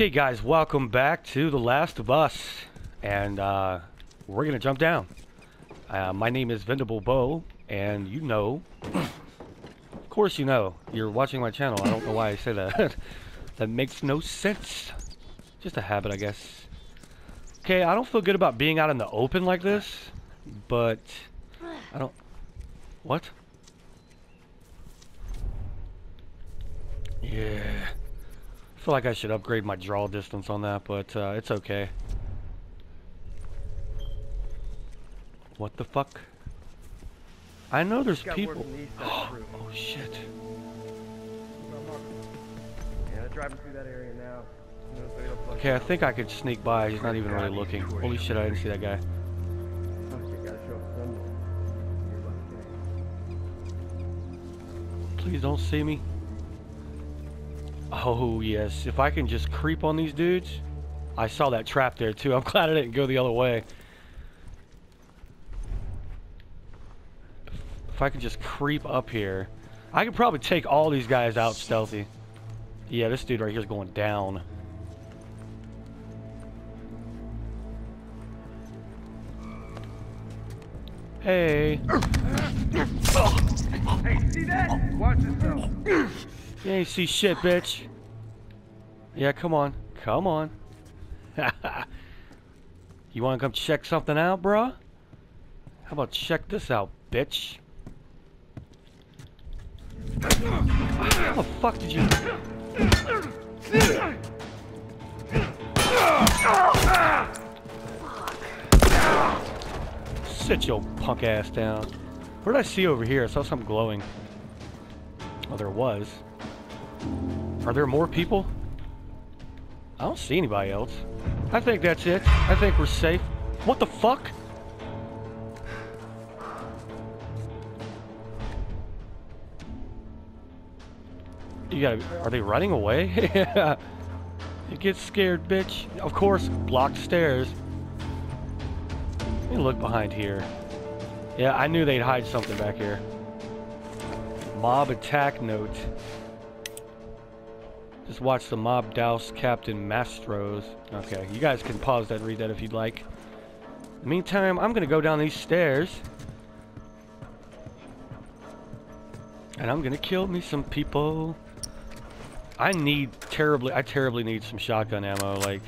Okay guys, welcome back to The Last of Us, and we're gonna jump down. My name is Vendable Bow, and you know, of course you know, you're watching my channel. I don't know why I say that. That makes no sense. Just a habit, I guess. Okay, I don't feel good about being out in the open like this, but I don't... What? Yeah... I feel like I should upgrade my draw distance on that, but it's okay. What the fuck? I know there's people. Oh shit. Yeah, they're driving through that area now. Okay, I think I could sneak by. He's not even really looking. Holy shit, I didn't see that guy. Please don't see me. Oh yes, if I can just creep on these dudes. I saw that trap there too. I'm glad I didn't go the other way. If I can just creep up here, I could probably take all these guys out stealthy. Yeah, this dude right here is going down. Hey. Hey, see that? Watch yourself. You ain't see shit, bitch. Yeah, come on. Come on. You wanna come check something out, bruh? How about check this out, bitch? How the fuck did you... Sit your punk ass down. What did I see over here? I saw something glowing. Oh, there was. Are there more people? I don't see anybody else. I think that's it. I think we're safe. What the fuck? You gotta... Are they running away? Yeah. You get scared, bitch. Of course, blocked stairs. Let me look behind here. Yeah, I knew they'd hide something back here. Mob attack note. Just watch the mob douse Captain Mastros. Okay, you guys can pause that and read that if you'd like. In the meantime, I'm gonna go down these stairs. And I'm gonna kill me some people. I terribly need some shotgun ammo, like.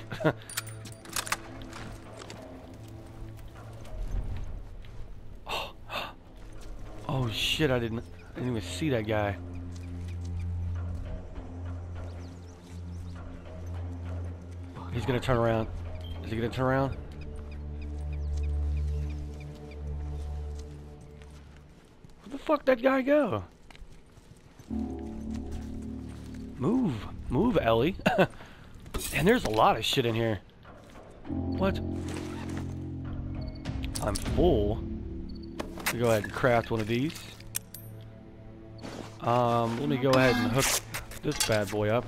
Oh shit, I didn't even see that guy. He's gonna turn around. Is he gonna turn around? Where the fuck did that guy go? Move. Move, Ellie. And there's a lot of shit in here. What? I'm full. Let me go ahead and craft one of these. Let me go ahead and hook this bad boy up.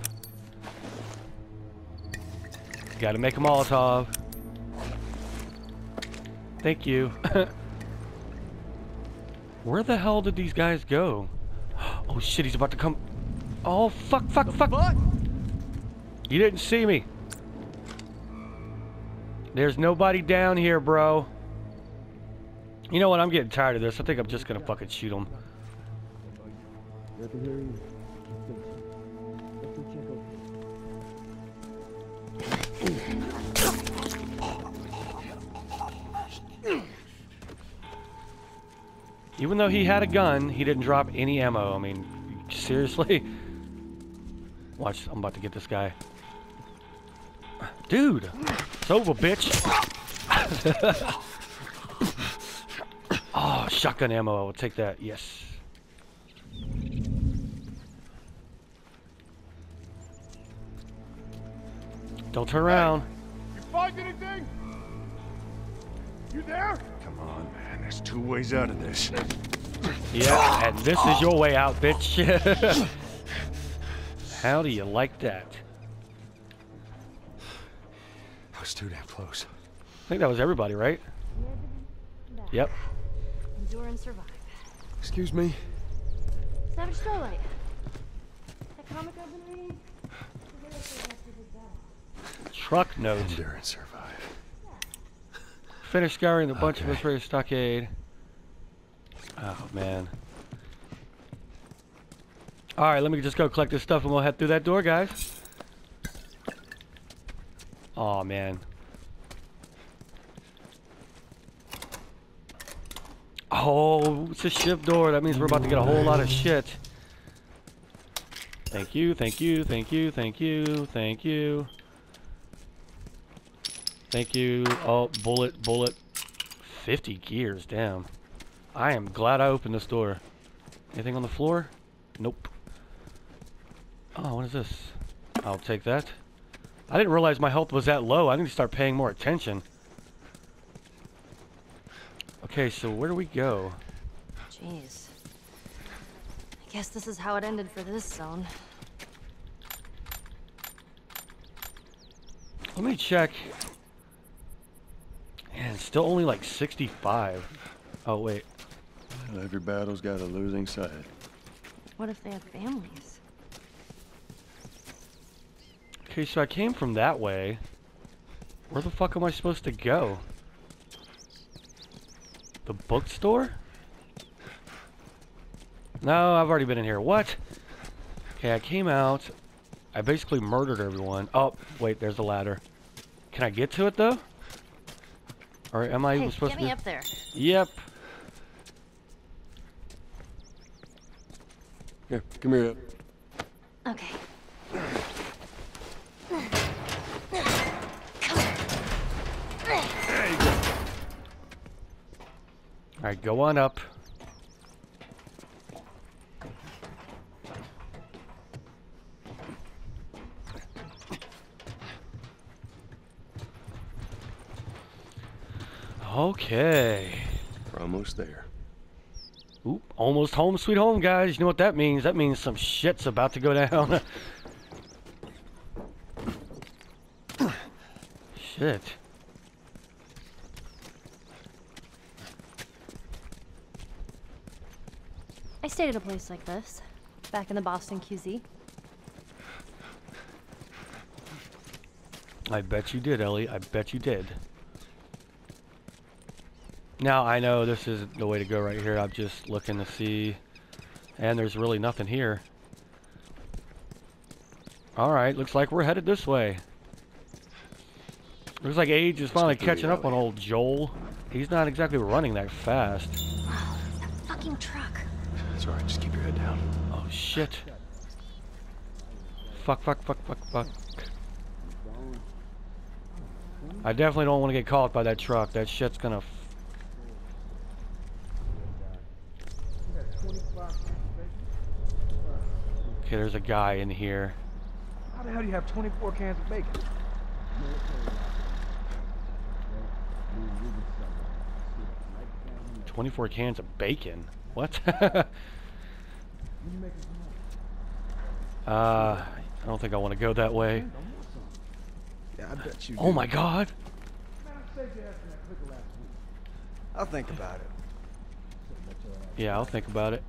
Gotta make a Molotov. Thank you. Where the hell did these guys go? Oh shit, he's about to come. Oh fuck, fuck, fuck. You didn't see me. There's nobody down here, bro. You know what? I'm getting tired of this. I think I'm just gonna fucking shoot him. Even though he had a gun, he didn't drop any ammo. I mean, seriously? Watch, I'm about to get this guy. Dude! It's over, bitch! Oh, shotgun ammo. I will take that. Yes. Don't turn around. You find anything? You there? Come on, man. There's two ways out of this. Yeah, and this is your way out, bitch. How do you like that? That was too damn close. I think that was everybody, right? Yep. Endure and survive. Excuse me. Savage Starlight. That comic I've been reading. truck note. Endure and survive. Finish scouring the bunch of us for the stockade. Oh, man. Alright, let me just go collect this stuff and we'll head through that door, guys. Oh, man. Oh, it's a ship door. That means we're about to get a whole lot of shit. Thank you, thank you, thank you, thank you, thank you. Thank you. Oh, bullet, bullet. 50 gears, damn. I am glad I opened this door. Anything on the floor? Nope. Oh, what is this? I'll take that. I didn't realize my health was that low. I need to start paying more attention. Okay, so where do we go? Jeez. I guess this is how it ended for this zone. Let me check. Man, it's still only like 65. Oh, wait. Well, every battle's got a losing side. What if they have families? Okay, so I came from that way. Where the fuck am I supposed to go? The bookstore? No, I've already been in here. What? Okay, I came out. I basically murdered everyone. Oh, wait, there's the ladder. Can I get to it, though? Or am I even supposed to... Hey, get me up there. Yep. Here, come here. Okay. Alright, go on up. Okay. We're almost there. Oop, almost home sweet home, guys. You know what that means? That means some shit's about to go down. Shit. I stayed at a place like this, back in the Boston QZ. I bet you did, Ellie. I bet you did. Now, I know this isn't the way to go right here. I'm just looking to see. And there's really nothing here. Alright, looks like we're headed this way. Looks like age is finally catching up on old Joel. He's not exactly running that fast. Wow, that fucking truck. It's alright, just keep your head down. Oh shit. Fuck, fuck, fuck, fuck, fuck. I definitely don't want to get caught by that truck. That shit's gonna... Okay, there's a guy in here. How the hell do you have 24 cans of bacon? What? I don't think I want to go that way. Yeah, I bet you do. Oh my god! I'll think about it. Yeah, I'll think about it.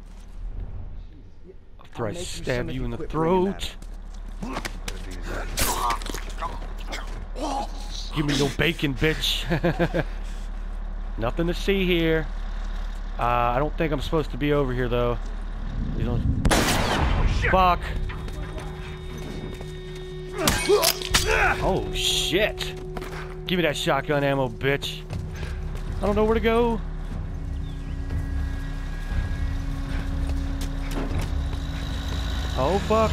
After I stab you in the throat. Give me no bacon, bitch. Nothing to see here. I don't think I'm supposed to be over here, though. You don't... Fuck! Oh, shit! Give me that shotgun ammo, bitch. I don't know where to go. Oh, fuck.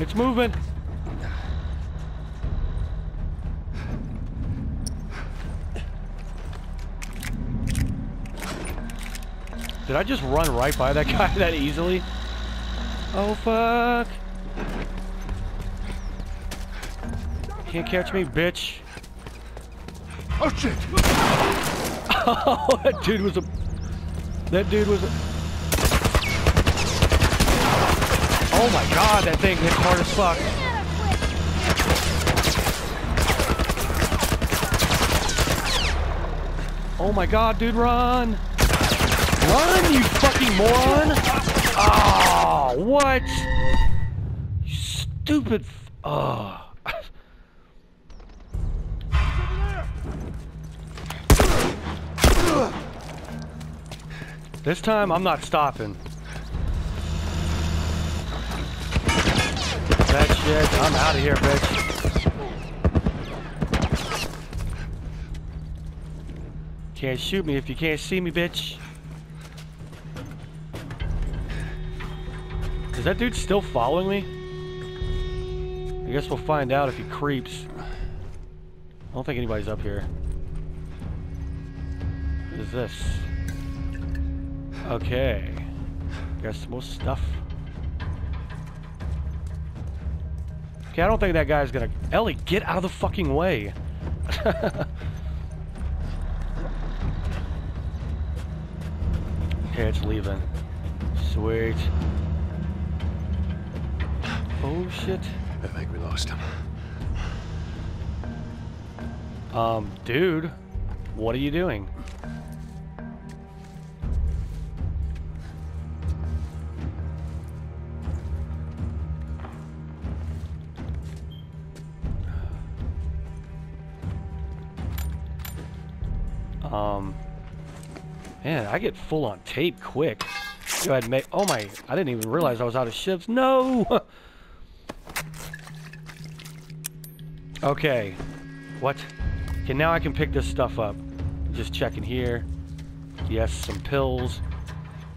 It's moving. Did I just run right by that guy that easily? Oh, fuck. Can't catch me, bitch. Oh, shit. Oh, that dude was a... Oh, my God, that thing hit hard as fuck. Oh, my God, dude, run. Run, you fucking moron! Oh, what? You stupid. Oh. This time, I'm not stopping. That shit, I'm out of here, bitch. Can't shoot me if you can't see me, bitch. Is that dude still following me? I guess we'll find out if he creeps. I don't think anybody's up here. What is this? Okay. Got some more stuff. Okay, I don't think that guy's gonna... Ellie, get out of the fucking way! Okay, it's leaving. Sweet. Oh, shit. I think we lost him. Dude, what are you doing? Man, I get full on tape quick. Go ahead and make... Oh my, I didn't even realize I was out of shifts. No! Okay. What? Okay, now I can pick this stuff up. Just checking here. Yes, some pills.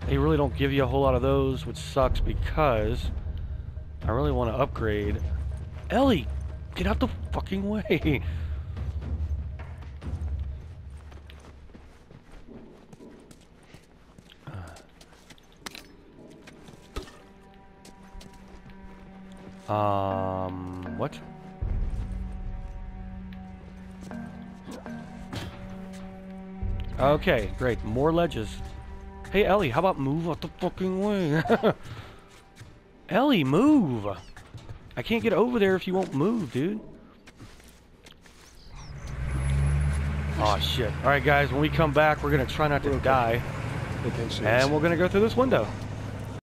They really don't give you a whole lot of those, which sucks because I really want to upgrade. Ellie, get out the fucking way. What? Okay, great. More ledges. Hey, Ellie, how about move out the fucking way? Ellie, move! I can't get over there if you won't move, dude. Aw, shit. Alright, guys, when we come back, we're gonna try not to die. And we're gonna go through this window.